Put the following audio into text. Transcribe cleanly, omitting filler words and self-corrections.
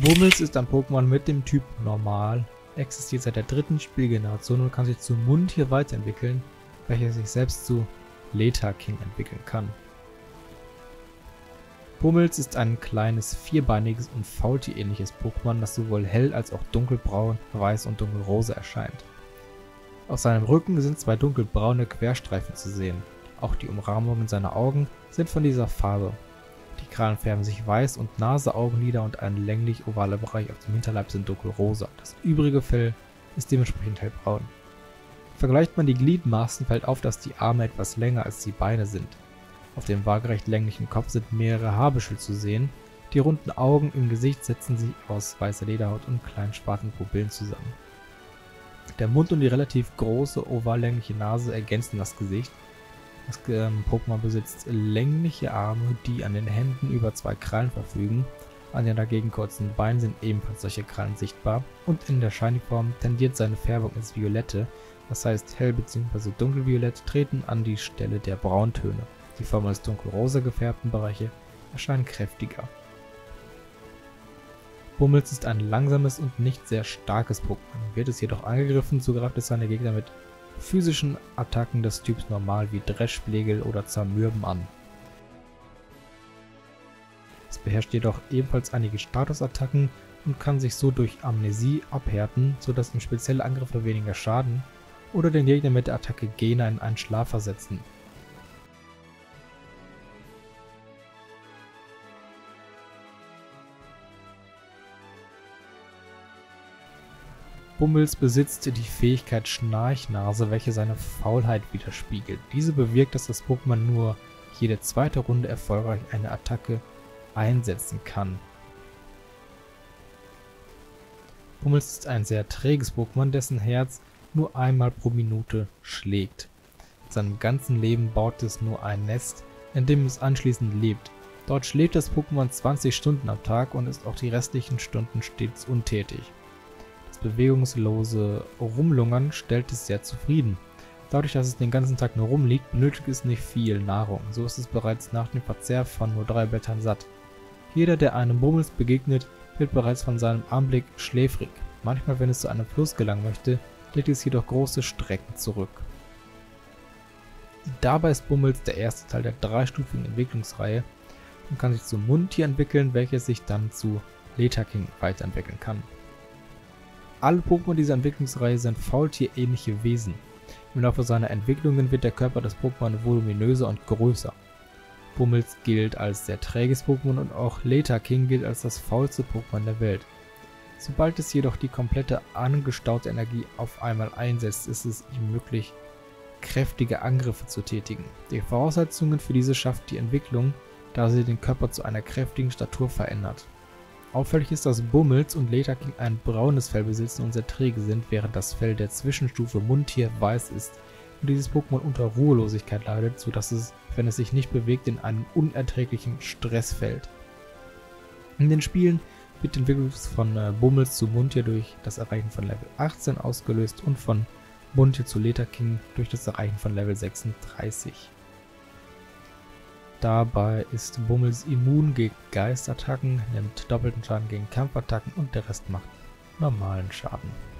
Bummelz ist ein Pokémon mit dem Typ Normal, existiert seit der dritten Spielgeneration und kann sich zu Muntier weiterentwickeln, welcher sich selbst zu Letha-King entwickeln kann. Bummelz ist ein kleines, vierbeiniges und Faultier-ähnliches Pokémon, das sowohl hell als auch dunkelbraun, weiß und dunkelrosa erscheint. Auf seinem Rücken sind zwei dunkelbraune Querstreifen zu sehen. Auch die Umrahmungen seiner Augen sind von dieser Farbe. Die Krallen färben sich weiß und Nase, Augenlider und ein länglich-ovaler Bereich auf dem Hinterleib sind dunkelrosa. Das übrige Fell ist dementsprechend hellbraun. Vergleicht man die Gliedmaßen, fällt auf, dass die Arme etwas länger als die Beine sind. Auf dem waagerecht länglichen Kopf sind mehrere Haarbüschel zu sehen. Die runden Augen im Gesicht setzen sich aus weißer Lederhaut und kleinen schwarzen Pupillen zusammen. Der Mund und die relativ große, ovallängliche Nase ergänzen das Gesicht. Das Pokémon besitzt längliche Arme, die an den Händen über zwei Krallen verfügen. An den dagegen kurzen Beinen sind ebenfalls solche Krallen sichtbar. Und in der Shiny-Form tendiert seine Färbung ins Violette, das heißt hell bzw. dunkelviolett treten an die Stelle der Brauntöne. Die vom als dunkelrosa gefärbten Bereiche erscheinen kräftiger. Bummelz ist ein langsames und nicht sehr starkes Pokémon. Wird es jedoch angegriffen, so greift es seine Gegner mit physischen Attacken des Typs Normal wie Dreschflegel oder Zermürben an. Es beherrscht jedoch ebenfalls einige Statusattacken und kann sich so durch Amnesie abhärten, sodass ihm spezielle Angriffe weniger schaden oder den Gegner mit der Attacke Gena in einen Schlaf versetzen. Bummelz besitzt die Fähigkeit Schnarchnase, welche seine Faulheit widerspiegelt. Diese bewirkt, dass das Pokémon nur jede zweite Runde erfolgreich eine Attacke einsetzen kann. Bummelz ist ein sehr träges Pokémon, dessen Herz nur einmal pro Minute schlägt. In seinem ganzen Leben baut es nur ein Nest, in dem es anschließend lebt. Dort schläft das Pokémon 20 Stunden am Tag und ist auch die restlichen Stunden stets untätig. Bewegungslose Rumlungern stellt es sehr zufrieden. Dadurch, dass es den ganzen Tag nur rumliegt, benötigt es nicht viel Nahrung. So ist es bereits nach dem Verzehr von nur 3 Blättern satt. Jeder, der einem Bummelz begegnet, wird bereits von seinem Anblick schläfrig. Manchmal, wenn es zu einem Fluss gelangen möchte, legt es jedoch große Strecken zurück. Dabei ist Bummelz der erste Teil der dreistufigen Entwicklungsreihe und kann sich zum Muntier entwickeln, welches sich dann zu Letha-King weiterentwickeln kann. Alle Pokémon dieser Entwicklungsreihe sind faultierähnliche Wesen. Im Laufe seiner Entwicklungen wird der Körper des Pokémon voluminöser und größer. Bummelz gilt als sehr träges Pokémon und auch Letha-King gilt als das faulste Pokémon der Welt. Sobald es jedoch die komplette angestaute Energie auf einmal einsetzt, ist es ihm möglich, kräftige Angriffe zu tätigen. Die Voraussetzungen für diese schafft die Entwicklung, da sie den Körper zu einer kräftigen Statur verändert. Auffällig ist, dass Bummelz und Letha-King ein braunes Fell besitzen und sehr träge sind, während das Fell der Zwischenstufe Muntier weiß ist und dieses Pokémon unter Ruhelosigkeit leidet, sodass es, wenn es sich nicht bewegt, in einen unerträglichen Stress fällt. In den Spielen wird die Entwicklung von Bummelz zu Muntier durch das Erreichen von Level 18 ausgelöst und von Muntier zu Letha-King durch das Erreichen von Level 36. Dabei ist Bummelz immun gegen Geistattacken, nimmt doppelten Schaden gegen Kampfattacken und der Rest macht normalen Schaden.